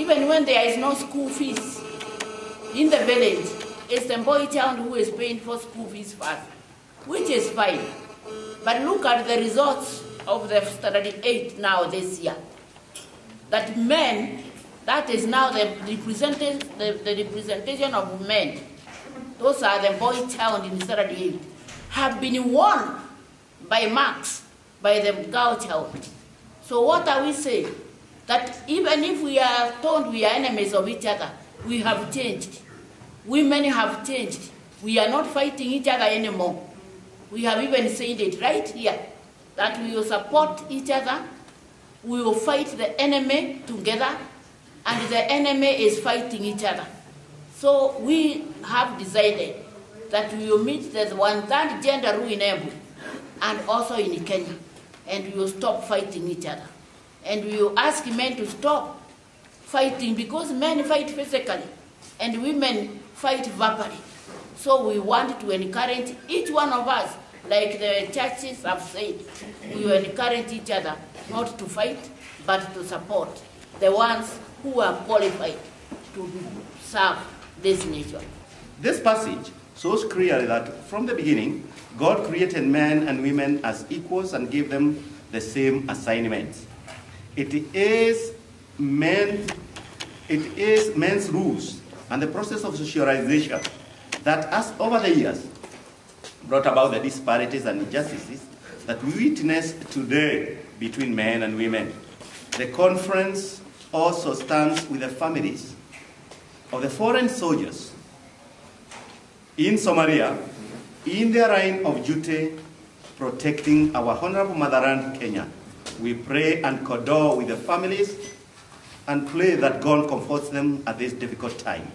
Even when there is no school fees in the village, it's the boy town who is paying for school fees first, which is fine. But look at the results of the standard 8 now this year. That men, that is now the representation of men, those are the boy town in standard 8, have been won by marks, by the girl town. So what are we saying? That even if we are told we are enemies of each other, we have changed. Women have changed. We are not fighting each other anymore. We have even said it right here, that we will support each other, we will fight the enemy together, and the enemy is fighting each other. So we have decided that we will meet the one-third gender rule in Ebu and also in Kenya, and we will stop fighting each other. And we will ask men to stop fighting, because men fight physically and women fight verbally. So we want to encourage each one of us, like the churches have said, we will encourage each other not to fight, but to support the ones who are qualified to serve this nation. This passage shows clearly that from the beginning, God created men and women as equals and gave them the same assignments. It is men's rules and the process of socialization that has, over the years, brought about the disparities and injustices that we witness today between men and women. The conference also stands with the families of the foreign soldiers in Somalia in their line of duty protecting our honorable motherland, Kenya. We pray and condole with the families and pray that God comforts them at this difficult time.